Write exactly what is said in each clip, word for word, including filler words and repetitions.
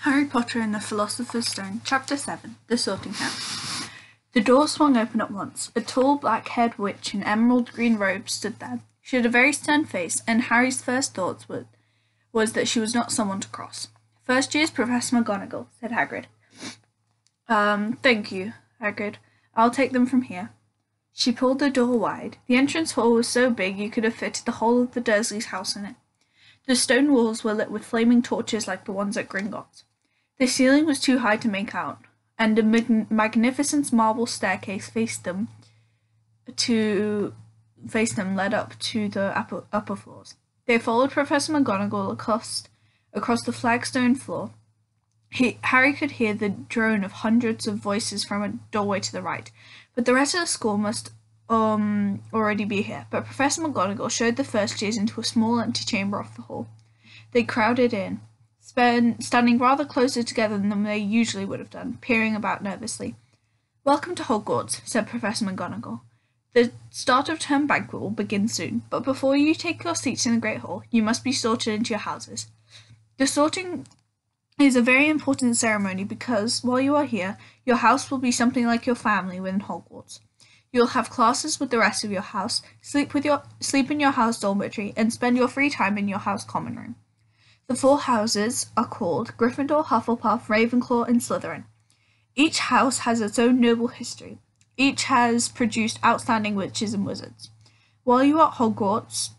Harry Potter and the Philosopher's Stone, Chapter seven, The Sorting House. The door swung open at once. A tall, black-haired witch in emerald green robes stood there. She had a very stern face, and Harry's first thoughts were, was that she was not someone to cross. "First year's Professor McGonagall," said Hagrid. Um, thank you, Hagrid. I'll take them from here." She pulled the door wide. The entrance hall was so big you could have fitted the whole of the Dursleys' house in it. The stone walls were lit with flaming torches like the ones at Gringotts. The ceiling was too high to make out, and a mag magnificent marble staircase faced them to faced them led up to the upper, upper floors. They followed Professor McGonagall across, across the flagstone floor. He, Harry could hear the drone of hundreds of voices from a doorway to the right, but the rest of the school must um already be here. But Professor McGonagall showed the first years into a small empty chamber off the hall. They crowded in, spend, standing rather closer together than they usually would have done, peering about nervously. "Welcome to Hogwarts," said Professor McGonagall. "The start of term banquet will begin soon, but before you take your seats in the Great Hall, you must be sorted into your houses. The sorting is a very important ceremony because, while you are here, your house will be something like your family within Hogwarts. You'll have classes with the rest of your house, sleep with your sleep in your house dormitory, and spend your free time in your house common room. The four houses are called Gryffindor, Hufflepuff, Ravenclaw, and Slytherin. Each house has its own noble history. Each has produced outstanding witches and wizards. While you are at Hogwarts,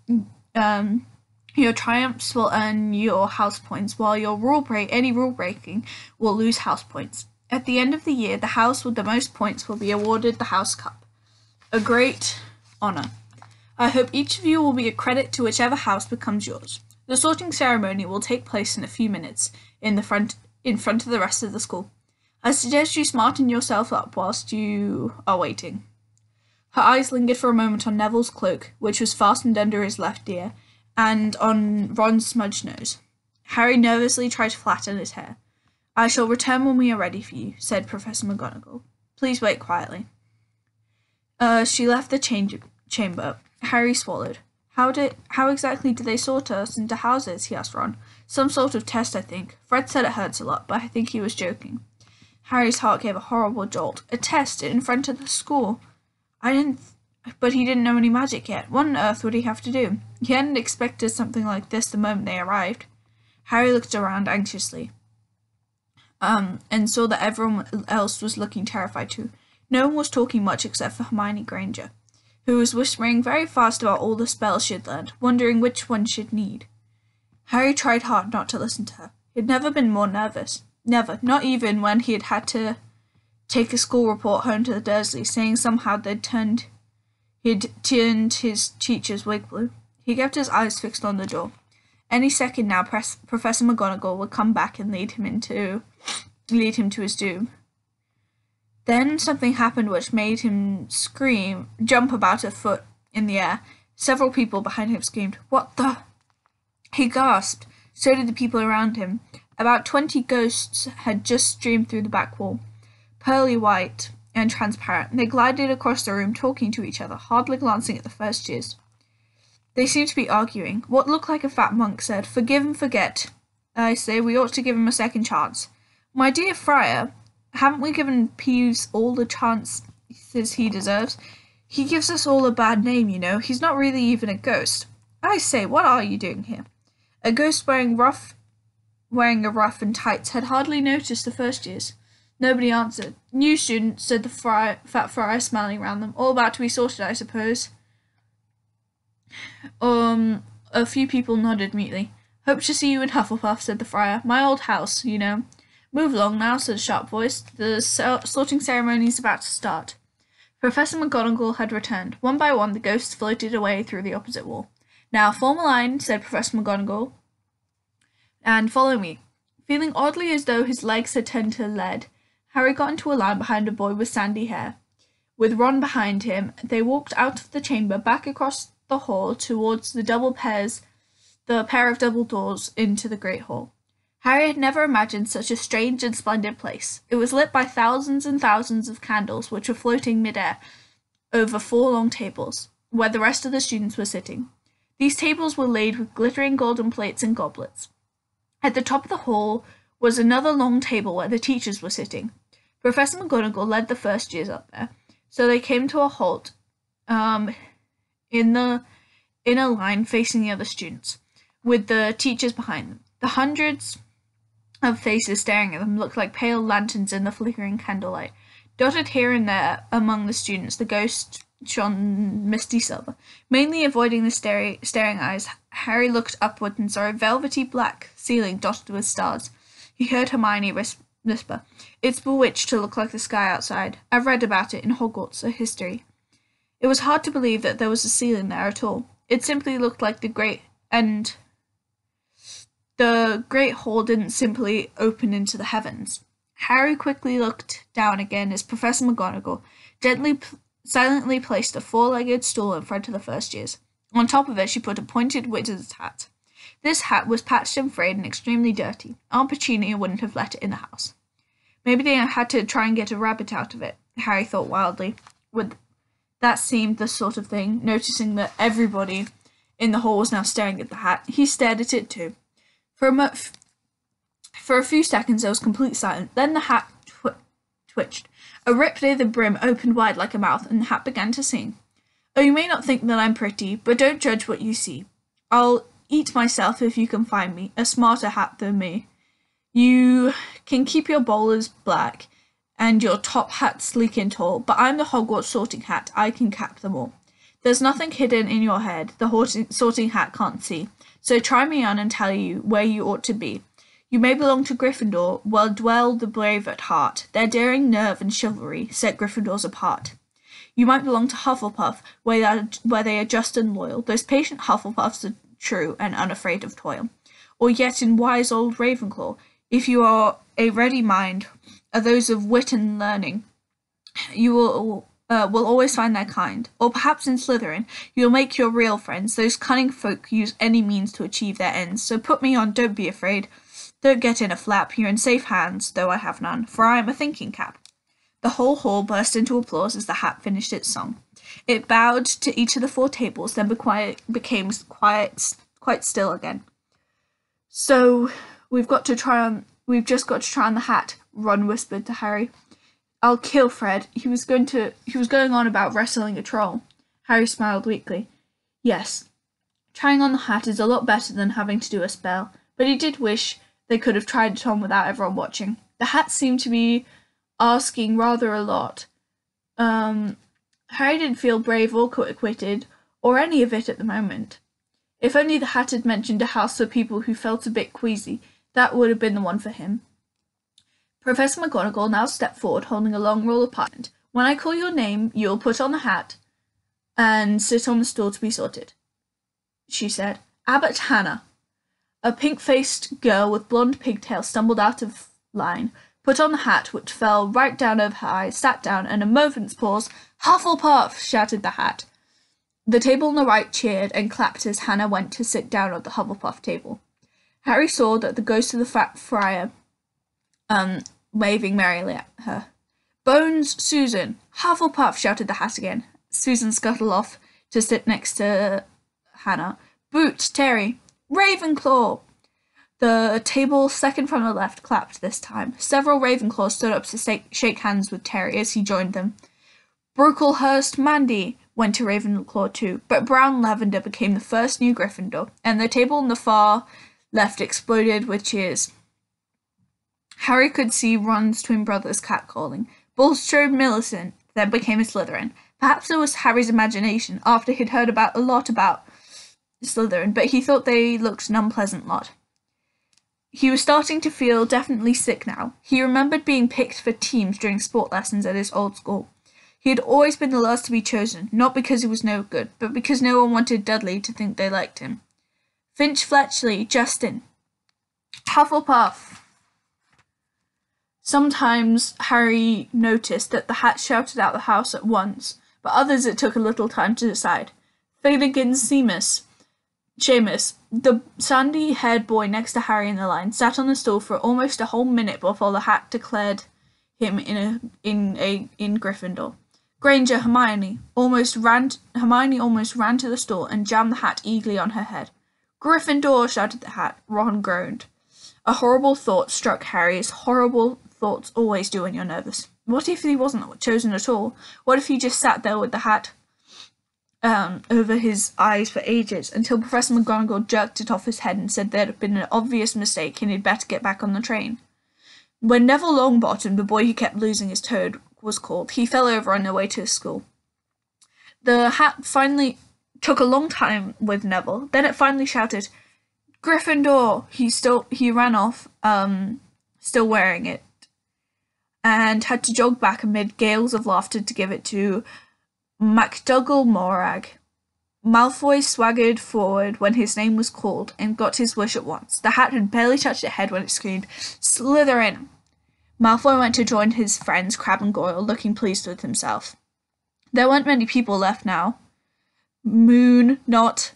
um, your triumphs will earn your house points, while your rule break any rule breaking will lose house points. At the end of the year, the house with the most points will be awarded the House Cup, a great honor. I hope each of you will be a credit to whichever house becomes yours. The sorting ceremony will take place in a few minutes in the front in front of the rest of the school. I suggest you smarten yourself up whilst you are waiting." Her eyes lingered for a moment on Neville's cloak, which was fastened under his left ear, and on Ron's smudged nose. Harry nervously tried to flatten his hair. "I shall return when we are ready for you," said Professor McGonagall. "Please wait quietly." Uh, she left the change chamber. Harry swallowed. How did? How exactly do they sort us into houses?" he asked Ron. "Some sort of test, I think. Fred said it hurts a lot, but I think he was joking." Harry's heart gave a horrible jolt. "A test in front of the school? I didn't... Th but he didn't know any magic yet. What on earth would he have to do? He hadn't expected something like this the moment they arrived." Harry looked around anxiously, um, and saw that everyone else was looking terrified too. No one was talking much except for Hermione Granger, who was whispering very fast about all the spells she had learned, wondering which one she'd need. Harry tried hard not to listen to her. He had never been more nervous. Never, not even when he had had to take a school report home to the Dursleys, saying somehow they'd turned, he'd turned his teacher's wig blue. He kept his eyes fixed on the door. Any second now, Pres Professor McGonagall would come back and lead him into, lead him to his doom. Then something happened which made him scream, jump about a foot in the air. Several people behind him screamed, "What the?" He gasped. So did the people around him. About twenty ghosts had just streamed through the back wall, pearly white and transparent. They glided across the room, talking to each other, hardly glancing at the first years. They seemed to be arguing. What looked like a fat monk said, "Forgive and forget. I say we ought to give him a second chance. My dear Friar, haven't we given Peeves all the chances he deserves? He gives us all a bad name, you know. He's not really even a ghost. I say, what are you doing here?" A ghost wearing rough... wearing a ruff and tights, had hardly noticed the first years. Nobody answered. "New students," said the fry, fat friar, smiling round them. "All about to be sorted, I suppose." Um, a few people nodded mutely. "Hope to see you in Hufflepuff," said the friar. "My old house, you know." "Move along now," said a sharp voice. "The sorting ceremony is about to start." Professor McGonagall had returned. One by one, the ghosts floated away through the opposite wall. "Now, form a line," said Professor McGonagall, "and follow me." Feeling oddly as though his legs had turned to lead, Harry got into a line behind a boy with sandy hair. With Ron behind him, they walked out of the chamber, back across the hall towards the double pairs, the pair of double doors into the Great Hall. Harry had never imagined such a strange and splendid place. It was lit by thousands and thousands of candles which were floating mid-air, over four long tables, where the rest of the students were sitting. These tables were laid with glittering golden plates and goblets. At the top of the hall was another long table where the teachers were sitting. Professor McGonagall led the first years up there, so they came to a halt um, in the inner line facing the other students, with the teachers behind them. The hundreds of faces staring at them looked like pale lanterns in the flickering candlelight. Dotted here and there among the students, the ghost shone misty silver. Mainly avoiding the stary, staring eyes, Harry looked upward and saw a velvety black ceiling dotted with stars. He heard Hermione whisper, "It's bewitched to look like the sky outside. I've read about it in Hogwarts history." It was hard to believe that there was a ceiling there at all. It simply looked like the great and the great hall didn't simply open into the heavens. Harry quickly looked down again as Professor McGonagall gently p silently placed a four-legged stool in front of the first years. On top of it, she put a pointed wizard's hat. This hat was patched and frayed and extremely dirty. Aunt Petunia wouldn't have let it in the house. Maybe they had to try and get a rabbit out of it, Harry thought wildly. Would that seemed the sort of thing, noticing that everybody in the hall was now staring at the hat. He stared at it too. For a mo For a few seconds there was complete silence, then the hat twi twitched. A rip near the brim opened wide like a mouth, and the hat began to sing. "Oh, you may not think that I'm pretty, but don't judge what you see. I'll eat myself if you can find me, a smarter hat than me. You can keep your bowlers black, and your top hat sleek and tall, but I'm the Hogwarts sorting hat, I can cap them all. There's nothing hidden in your head, the sorting hat can't see, so try me on and tell you where you ought to be. You may belong to Gryffindor, well dwell the brave at heart. Their daring nerve and chivalry set Gryffindors apart. You might belong to Hufflepuff, where they are, where they are just and loyal. Those patient Hufflepuffs are true and unafraid of toil. Or yet in wise old Ravenclaw, if you are a ready mind, are those of wit and learning. You will, uh, will always find their kind. Or perhaps in Slytherin, you'll make your real friends. Those cunning folk use any means to achieve their ends. So put me on, don't be afraid. Don't get in a flap, you're in safe hands, though I have none, for I am a thinking cap." The whole hall burst into applause as the hat finished its song. It bowed to each of the four tables, then be quiet, became quiet, quite still again. "So, we've got to try on, we've just got to try on the hat," Ron whispered to Harry. "I'll kill Fred. He was going to, he was going on about wrestling a troll." Harry smiled weakly. "Yes, trying on the hat is a lot better than having to do a spell, but he did wish they could have tried it on without everyone watching. The hat seemed to be asking rather a lot. Um, Harry didn't feel brave or quick-witted, or any of it at the moment. If only the hat had mentioned a house for people who felt a bit queasy, that would have been the one for him." Professor McGonagall now stepped forward, holding a long roll of parchment. "When I call your name, you'll put on the hat and sit on the stool to be sorted," she said. "Abbot Hannah." A pink-faced girl with blonde pigtails stumbled out of line, put on the hat, which fell right down over her eyes, sat down, and in a moment's pause, "Hufflepuff!" shouted the hat. The table on the right cheered and clapped as Hannah went to sit down at the Hufflepuff table. Harry saw that the ghost of the fat friar, um, waving merrily at her. "Bones, Susan! Hufflepuff!" shouted the hat again. Susan scuttled off to sit next to Hannah. "Boots, Terry! Ravenclaw!" The table second from the left clapped this time. Several Ravenclaws stood up to shake hands with Terry as he joined them. Brocklehurst Mandy went to Ravenclaw too, but Brown Lavender became the first new Gryffindor, and the table on the far left exploded with cheers. Harry could see Ron's twin brothers catcalling. Bulstrode Millicent then became a Slytherin. Perhaps it was Harry's imagination, after he'd heard about a lot about Slytherin, but he thought they looked an unpleasant lot. He was starting to feel definitely sick now. He remembered being picked for teams during sport lessons at his old school. He had always been the last to be chosen, not because he was no good, but because no one wanted Dudley to think they liked him. Finch Fletchley, Justin. Hufflepuff. Sometimes Harry noticed that the hat shouted out the house at once, but others it took a little time to decide. Finnegan Seamus. Seamus, the sandy-haired boy next to Harry in the line, sat on the stool for almost a whole minute before the hat declared him in a in a in Gryffindor. Granger, Hermione almost ran. Hermione almost ran to the stall and jammed the hat eagerly on her head. Gryffindor, shouted the hat. Ron groaned. A horrible thought struck Harry, as horrible thoughts always do when you're nervous. What if he wasn't chosen at all? What if he just sat there with the hat um, over his eyes for ages, until Professor McGonagall jerked it off his head and said there had been an obvious mistake and he'd better get back on the train? When Neville Longbottom, the boy who kept losing his toad, was called, he fell over on the way to his school. The hat finally took a long time with Neville. Then it finally shouted, "Gryffindor!" He still he ran off, um, still wearing it, and had to jog back amid gales of laughter to give it to MacDougall Morag. Malfoy swaggered forward when his name was called and got his wish at once. The hat had barely touched its head when it screamed, "Slytherin!" Malfoy went to join his friends Crabbe and Goyle, looking pleased with himself. There weren't many people left now. Moon, Knot,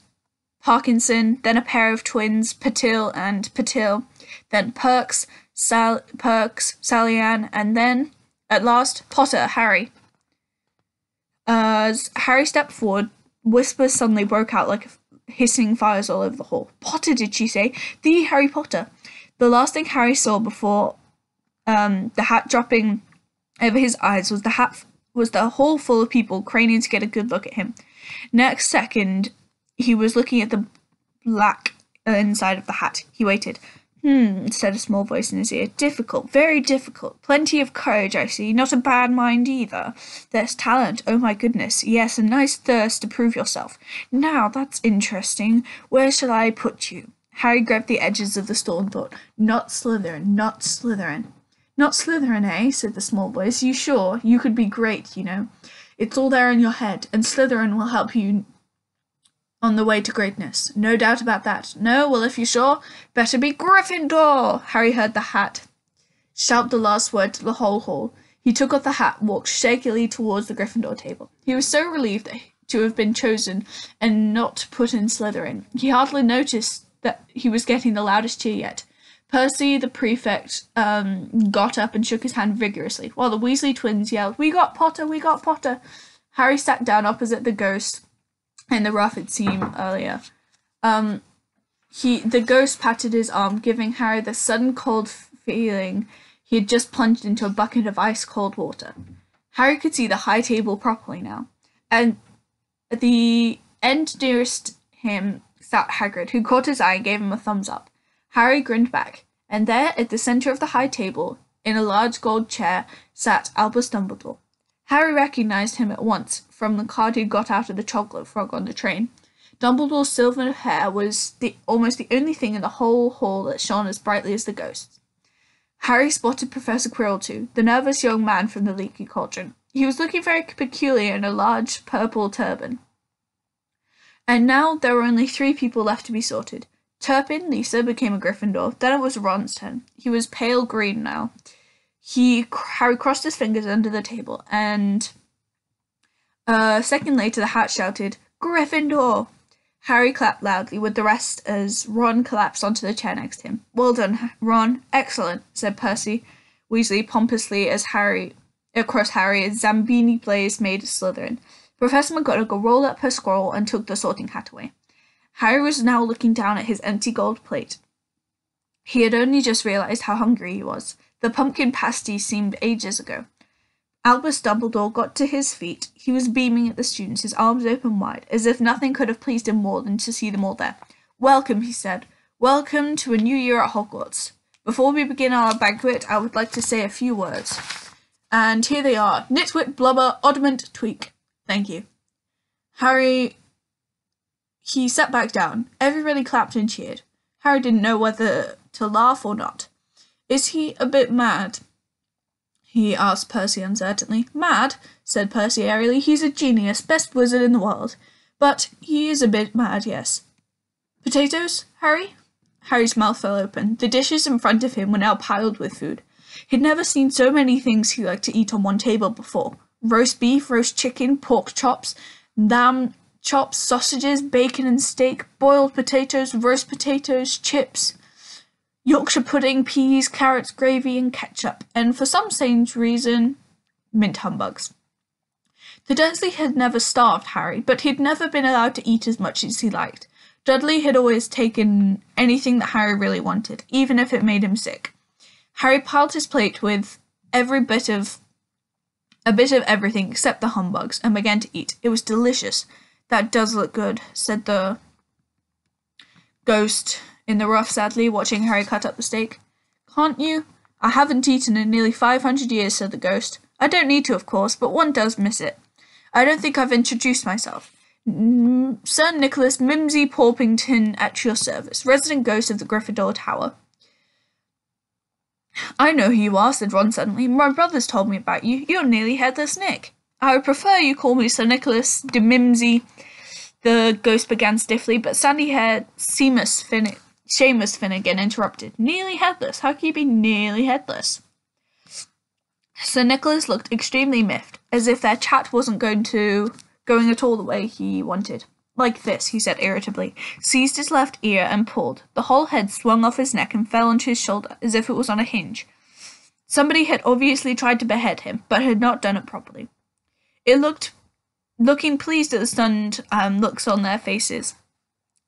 Parkinson, then a pair of twins, Patil and Patil, then Perks, Sal Perks, Sally Ann, and then, at last, Potter, Harry. As Harry stepped forward, whispers suddenly broke out like hissing fires all over the hall. "Potter, did she say? The Harry Potter!" The last thing Harry saw before um, the hat dropping over his eyes was the hat was the hall full of people craning to get a good look at him. Next second, he was looking at the black inside of the hat. He waited. "Hmm," said a small voice in his ear. "Difficult, very difficult. Plenty of courage, I see. Not a bad mind either. There's talent, oh my goodness. Yes, a nice thirst to prove yourself. Now, that's interesting. Where shall I put you?" Harry grabbed the edges of the stall and thought, "Not Slytherin, not Slytherin." "Not Slytherin, eh?" said the small voice. "You sure? You could be great, you know. It's all there in your head, and Slytherin will help you on the way to greatness. No doubt about that. No? Well, if you're sure, better be Gryffindor!" Harry heard the hat shout the last word to the whole hall. He took off the hat, walked shakily towards the Gryffindor table. He was so relieved to have been chosen and not put in Slytherin. He hardly noticed that he was getting the loudest cheer yet. Percy, the prefect, um, got up and shook his hand vigorously, while the Weasley twins yelled, "We got Potter, we got Potter!" Harry sat down opposite the ghost in the rough it seemed earlier. Um, he, the ghost patted his arm, giving Harry the sudden cold feeling he had just plunged into a bucket of ice-cold water. Harry could see the high table properly now, and at the end nearest him sat Hagrid, who caught his eye and gave him a thumbs up. Harry grinned back, and there, at the centre of the high table, in a large gold chair, sat Albus Dumbledore. Harry recognised him at once from the card he'd got out of the chocolate frog on the train. Dumbledore's silver hair was the almost the only thing in the whole hall that shone as brightly as the ghosts. Harry spotted Professor Quirrell too, the nervous young man from the Leaky Cauldron. He was looking very peculiar in a large purple turban. And now there were only three people left to be sorted. Turpin, Lisa, became a Gryffindor. Then it was Ron's turn. He was pale green now. He Harry crossed his fingers under the table, and a second later the hat shouted, "Gryffindor!" Harry clapped loudly with the rest as Ron collapsed onto the chair next to him. "Well done, Ron. Excellent," said Percy Weasley pompously as Harry across Harry as Zambini Blaze made a Slytherin. Professor McGonagall rolled up her scroll and took the sorting hat away. Harry was now looking down at his empty gold plate. He had only just realised how hungry he was. The pumpkin pasty seemed ages ago. Albus Dumbledore got to his feet. He was beaming at the students, his arms open wide, as if nothing could have pleased him more than to see them all there. "Welcome," he said. "Welcome to a new year at Hogwarts. Before we begin our banquet, I would like to say a few words. And here they are. Nitwit, blubber, oddment, tweak. Thank you." Harry... He sat back down. Everybody clapped and cheered. Harry didn't know whether to laugh or not. "Is he a bit mad?" he asked Percy uncertainly. "Mad?" said Percy airily. "He's a genius, best wizard in the world. But he is a bit mad, yes." "Potatoes, Harry?" Harry's mouth fell open. The dishes in front of him were now piled with food. He'd never seen so many things he liked to eat on one table before. Roast beef, roast chicken, pork chops, lamb chops, sausages, bacon and steak, boiled potatoes, roast potatoes, chips, Yorkshire pudding, peas, carrots, gravy and ketchup, and for some strange reason, mint humbugs. The Dursley had never starved Harry, but he'd never been allowed to eat as much as he liked. Dudley had always taken anything that Harry really wanted, even if it made him sick. Harry piled his plate with every bit of a bit of everything except the humbugs and began to eat. It was delicious. That does look good, said the ghost in the rough sadly, watching Harry cut up the steak. Can't you? I haven't eaten in nearly five hundred years, said the ghost. I don't need to, of course, but one does miss it. I don't think I've introduced myself. Sir Nicholas Mimsy Porpington at your service, resident ghost of the Gryffindor Tower. I know who you are, said Ron suddenly. My brother's told me about you. You're nearly Headless Nick. I would prefer you call me Sir Nicholas de Mimsy. The ghost began stiffly, but sandy-haired Seamus Finnick. Seamus Finnegan interrupted. Nearly headless? How can you be nearly headless? Sir Nicholas looked extremely miffed, as if their chat wasn't going to going at all the way he wanted. Like this, he said irritably, seized his left ear and pulled. The whole head swung off his neck and fell onto his shoulder, as if it was on a hinge. Somebody had obviously tried to behead him, but had not done it properly. It looked, looking pleased at the stunned um, looks on their faces.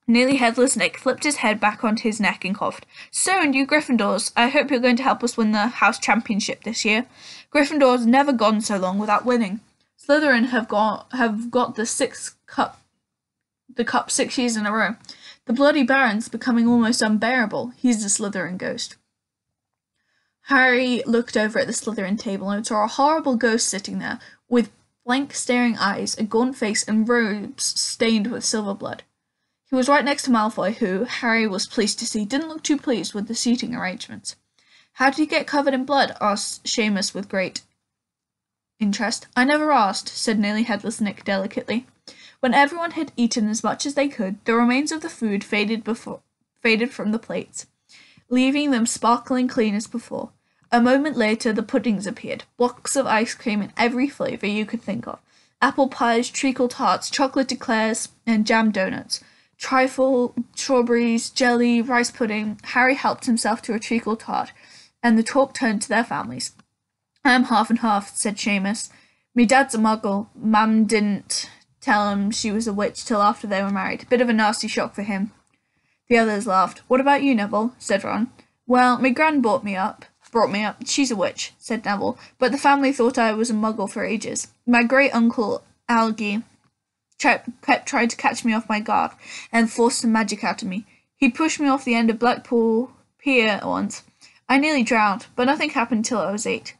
Nearly Headless Nick flipped his head back onto his neck and coughed. So, and you Gryffindors, I hope you're going to help us win the house championship this year. Gryffindor's never gone so long without winning. Slytherin have got have got the sixth cup, the cup six years in a row. The bloody Baron's becoming almost unbearable. He's the Slytherin ghost. Harry looked over at the Slytherin table and saw a horrible ghost sitting there, with blank staring eyes, a gaunt face, and robes stained with silver blood. He was right next to Malfoy, who, Harry was pleased to see, didn't look too pleased with the seating arrangements. How did he get covered in blood? Asked Seamus with great interest. I never asked, said Nearly Headless Nick delicately. When everyone had eaten as much as they could, the remains of the food faded, before, faded from the plates, leaving them sparkling clean as before. A moment later, the puddings appeared, blocks of ice cream in every flavour you could think of. Apple pies, treacle tarts, chocolate eclairs, and jam donuts. Trifle, strawberries, jelly, rice pudding. Harry helped himself to a treacle tart, and the talk turned to their families. I am half and half, said Seamus. Me dad's a muggle. Mum didn't tell him she was a witch till after they were married. Bit of a nasty shock for him. The others laughed. What about you, Neville? Said Ron. Well, me gran brought me up. Brought me up. She's a witch, said Neville, but the family thought I was a muggle for ages. My great uncle, Algie, kept trying to catch me off my guard and forced some magic out of me. He pushed me off the end of Blackpool Pier once. I nearly drowned, but nothing happened till I was eight.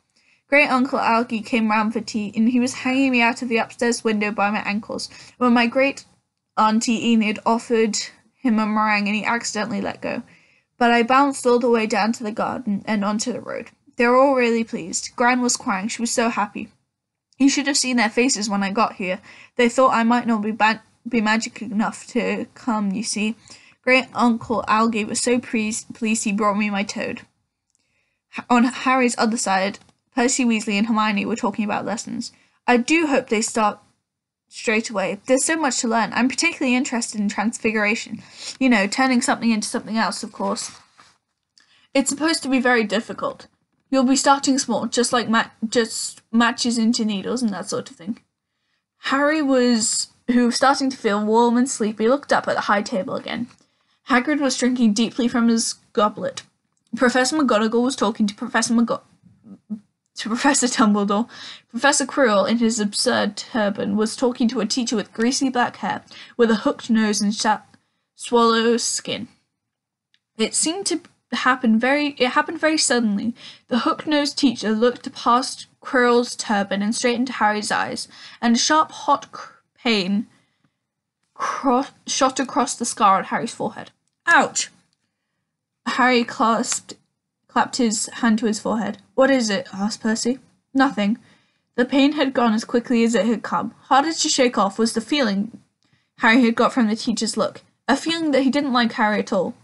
Great Uncle Algie came round for tea, and he was hanging me out of the upstairs window by my ankles when my great auntie Enid offered him a meringue, and he accidentally let go. But I bounced all the way down to the garden and onto the road. They were all really pleased. Gran was crying. She was so happy. You should have seen their faces when I got here. They thought I might not be ba be magic enough to come, you see. Great Uncle Algie was so pleased, pleased he brought me my toad. On Harry's other side, Percy Weasley and Hermione were talking about lessons. I do hope they start straight away. There's so much to learn. I'm particularly interested in transfiguration. You know, turning something into something else, of course. It's supposed to be very difficult. You'll be starting small, just like ma just matches into needles and that sort of thing. Harry was, who was starting to feel warm and sleepy, looked up at the high table again. Hagrid was drinking deeply from his goblet. Professor McGonagall was talking to Professor McGo to Professor Dumbledore. Professor Quirrell, in his absurd turban, was talking to a teacher with greasy black hair, with a hooked nose and swallow skin. It seemed to happened very it happened very suddenly. The hook-nosed teacher looked past Quirrell's turban and straight into Harry's eyes, and a sharp hot pain cross shot across the scar on Harry's forehead. Ouch! Harry clasped clapped his hand to his forehead. What is it? Asked Percy. Nothing. The pain had gone as quickly as it had come. Hardest to shake off was the feeling Harry had got from the teacher's look, a feeling that he didn't like Harry at all.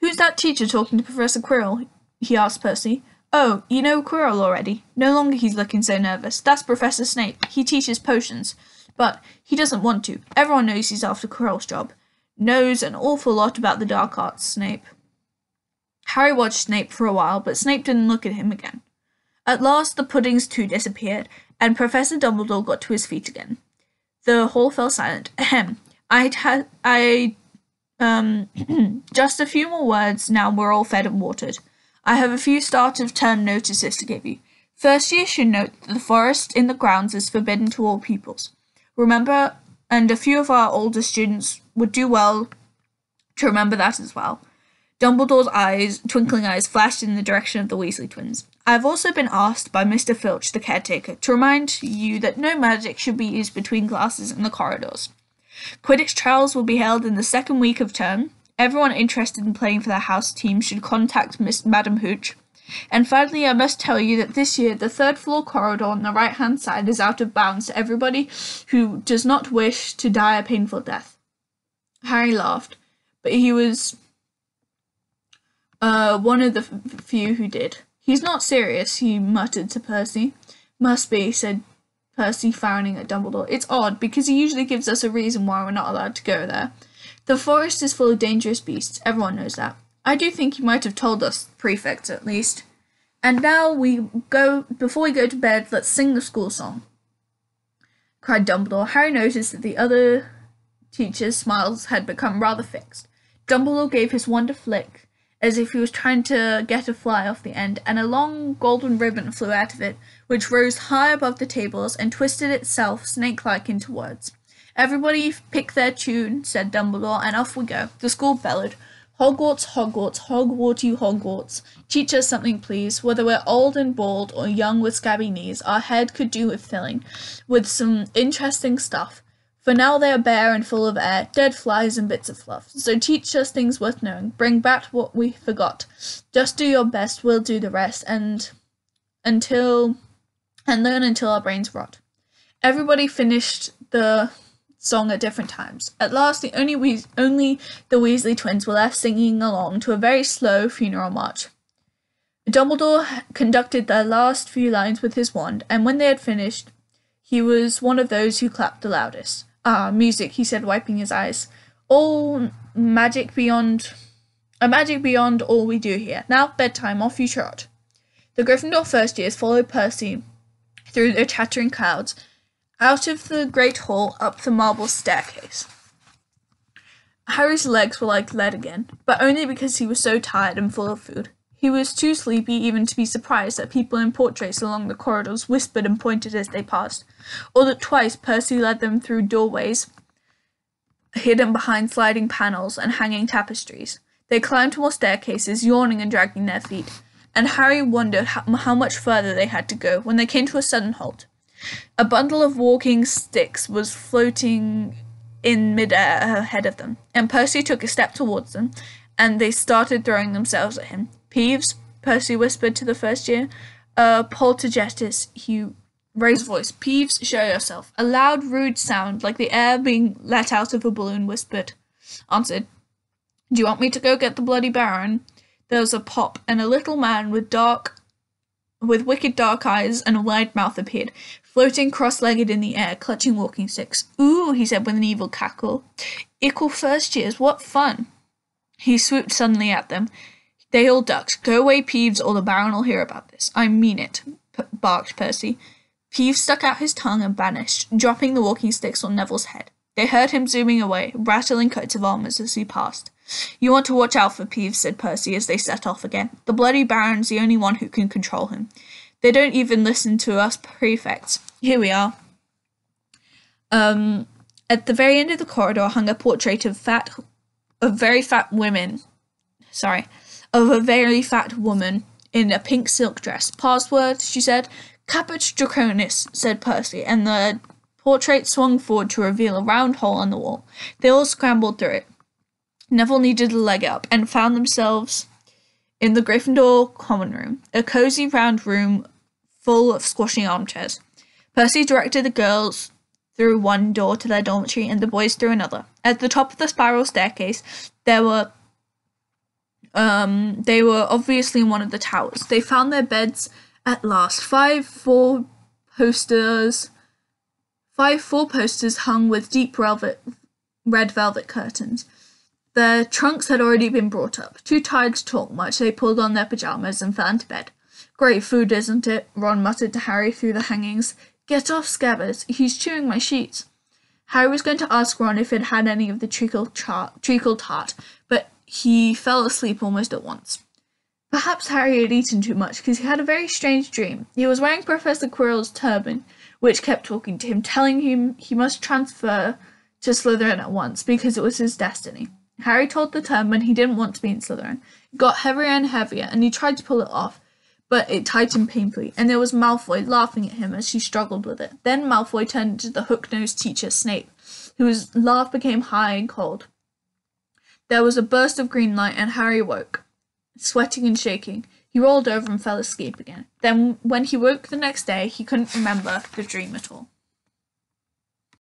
Who's that teacher talking to Professor Quirrell? He asked Percy. Oh, you know Quirrell already. No longer he's looking so nervous. That's Professor Snape. He teaches potions, but he doesn't want to. Everyone knows he's after Quirrell's job. Knows an awful lot about the dark arts, Snape. Harry watched Snape for a while, but Snape didn't look at him again. At last the puddings too disappeared, and Professor Dumbledore got to his feet again. The hall fell silent. Ahem. I'd had, I, um, just a few more words, now we're all fed and watered. I have a few start of term notices to give you. First, you should note that the forest in the grounds is forbidden to all pupils. Remember, and a few of our older students would do well to remember that as well. Dumbledore's eyes, twinkling eyes, flashed in the direction of the Weasley twins. I have also been asked by Mister Filch, the caretaker, to remind you that no magic should be used between classes in the corridors. Quidditch trials will be held in the second week of term. Everyone interested in playing for their house team should contact Miss Madam Hooch. And finally, I must tell you that this year the third floor corridor on the right-hand side is out of bounds to everybody who does not wish to die a painful death. Harry laughed, but he was... Uh, one of the f few who did. He's not serious, he muttered to Percy. Must be, said Percy, frowning at Dumbledore. It's odd, because he usually gives us a reason why we're not allowed to go there. The forest is full of dangerous beasts, everyone knows that. I do think he might have told us, prefects at least. And now we go, before we go to bed, let's sing the school song, cried Dumbledore. Harry noticed that the other teacher's smiles had become rather fixed. Dumbledore gave his wand a flick, as if he was trying to get a fly off the end, and a long golden ribbon flew out of it, which rose high above the tables and twisted itself snake-like into words. Everybody pick their tune, said Dumbledore, and off we go. The school bellowed, Hogwarts, Hogwarts, Hogwart you Hogwarts. Teach us something, please. Whether we're old and bald or young with scabby knees, our head could do with filling with some interesting stuff. For now they are bare and full of air, dead flies and bits of fluff. So teach us things worth knowing. Bring back what we forgot. Just do your best, we'll do the rest, and until and learn until our brains rot. Everybody finished the song at different times. At last, the only we only the Weasley twins were left singing along to a very slow funeral march. Dumbledore conducted their last few lines with his wand, and when they had finished, he was one of those who clapped the loudest. Ah, music, he said, wiping his eyes. All magic beyond... A magic beyond all we do here. Now, bedtime, off you trot. The Gryffindor first years followed Percy through the chattering crowds, out of the great hall, up the marble staircase. Harry's legs were like lead again, but only because he was so tired and full of food. He was too sleepy even to be surprised that people in portraits along the corridors whispered and pointed as they passed, or that twice Percy led them through doorways hidden behind sliding panels and hanging tapestries. They climbed more staircases, yawning and dragging their feet, and Harry wondered how, how much further they had to go when they came to a sudden halt. A bundle of walking sticks was floating in mid-air ahead of them, and Percy took a step towards them, and they started throwing themselves at him. Peeves, Percy whispered to the first year. Uh, Poltergeist, he raised his voice. Peeves, show yourself. A loud, rude sound, like the air being let out of a balloon, whispered, answered. Do you want me to go get the bloody Baron? There was a pop, and a little man with dark, with wicked dark eyes and a wide mouth appeared, floating cross-legged in the air, clutching walking sticks. Ooh, he said with an evil cackle. Ickle first years, what fun! He swooped suddenly at them. They all ducked. Go away, Peeves, or the Baron will hear about this. I mean it, p barked Percy. Peeves stuck out his tongue and vanished, dropping the walking sticks on Neville's head. They heard him zooming away, rattling coats of arms as he passed. You want to watch out for Peeves, said Percy as they set off again. The bloody Baron's the only one who can control him. They don't even listen to us prefects. Here we are. Um, at the very end of the corridor hung a portrait of fat, of very fat women. Sorry. Of a very fat woman in a pink silk dress. Password, she said. Caput Draconis, said Percy, and the portrait swung forward to reveal a round hole in the wall. They all scrambled through it. Neville needed a leg up and found themselves in the Gryffindor common room, a cosy round room full of squashing armchairs. Percy directed the girls through one door to their dormitory and the boys through another. At the top of the spiral staircase, there were Um, they were obviously in one of the towers. They found their beds at last. Five four posters, five four posters hung with deep velvet, red velvet curtains. Their trunks had already been brought up. Too tired to talk much, they pulled on their pajamas and fell into bed. Great food, isn't it? Ron muttered to Harry through the hangings. Get off, Scabbers, he's chewing my sheets. Harry was going to ask Ron if it had any of the treacle, treacle tart, but he fell asleep almost at once. Perhaps Harry had eaten too much, because he had a very strange dream. He was wearing Professor Quirrell's turban, which kept talking to him, telling him he must transfer to Slytherin at once, because it was his destiny. Harry told the turban he didn't want to be in Slytherin. It got heavier and heavier, and he tried to pull it off, but it tightened painfully, and there was Malfoy laughing at him as he struggled with it. Then Malfoy turned into the hook-nosed teacher, Snape, whose laugh became high and cold. There was a burst of green light, and Harry woke, sweating and shaking. He rolled over and fell asleep again. Then, when he woke the next day, he couldn't remember the dream at all.